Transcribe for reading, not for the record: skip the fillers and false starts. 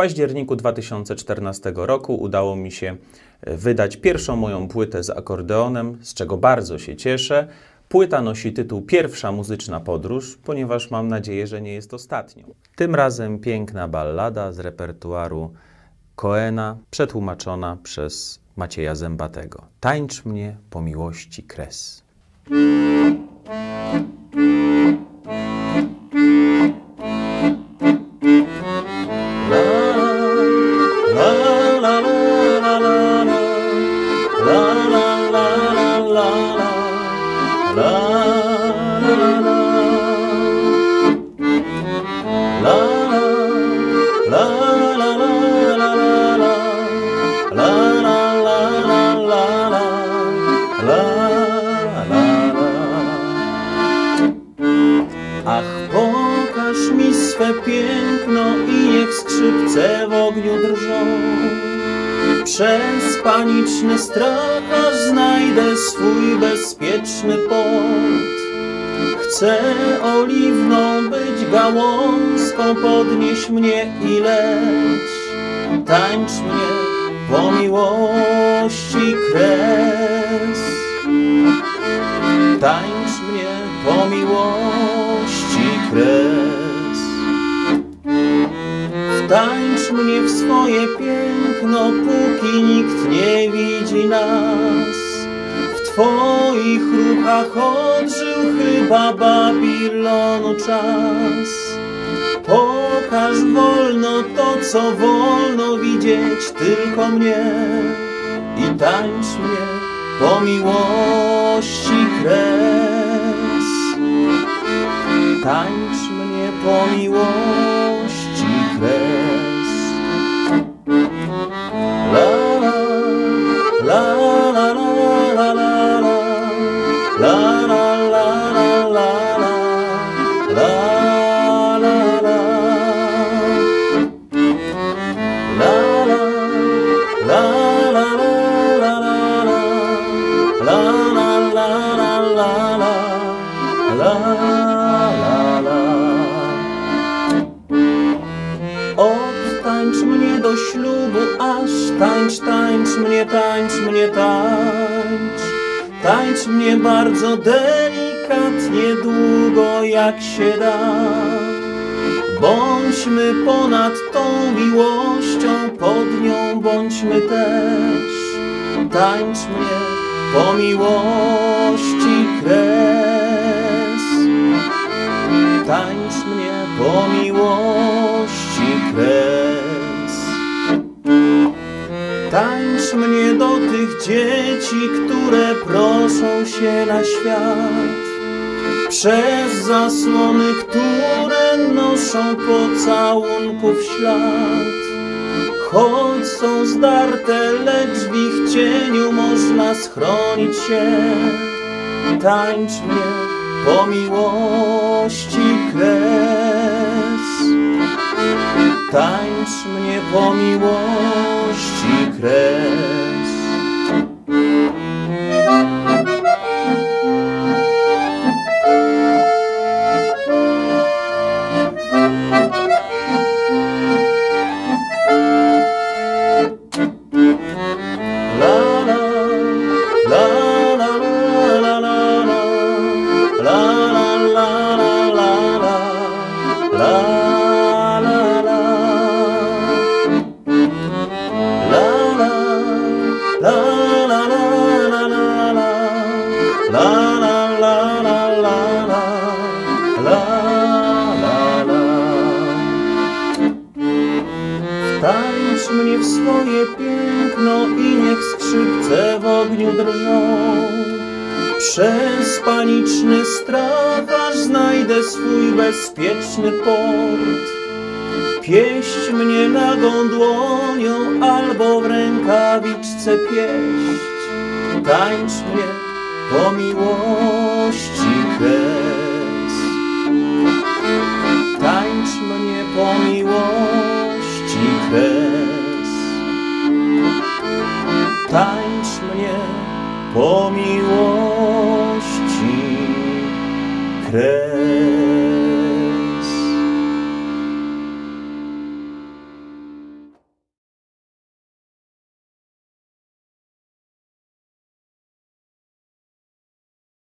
październiku 2014 roku udało mi się wydać pierwszą moją płytę z akordeonem, z czego bardzo się cieszę. Płyta nosi tytuł Pierwsza muzyczna podróż, ponieważ mam nadzieję, że nie jest ostatnią. Tym razem piękna ballada z repertuaru Coena, przetłumaczona przez Macieja Zębatego. Tańcz mnie po miłości kres. Przez paniczny strach, aż znajdę swój bezpieczny port. Chcę oliwną być gałązką, podnieś mnie i leć. Tańcz mnie po miłości kres. Tańcz mnie po miłości kres. Tańcz mnie w swoje piękno, póki nikt nie widzi nas. W twoich ruchach odżył chyba Babilonu czas. Pokaż wolno to, co wolno widzieć tylko mnie. I tańcz mnie po miłości kres. Tańcz mnie po miłości kres. Tańcz mnie bardzo delikatnie, długo jak się da. Bądźmy ponad tą miłością, pod nią bądźmy też. Tańcz mnie po miłości kres. Tańcz mnie po miłości kres. Tańcz mnie do tych dzieci, które proszą się na świat, przez zasłony, które noszą pocałunków ślad. Choć są zdarte, lecz w ich cieniu można schronić się. Tańcz mnie po miłości kres. Tańcz mnie po miłości kres. Przez paniczny strach, aż znajdę swój bezpieczny port. Pieść mnie nagą dłonią, albo w rękawiczce pieść. Tańcz mnie po miłości kres. Tańcz mnie po miłości kres. Tańcz mnie po miłości kres.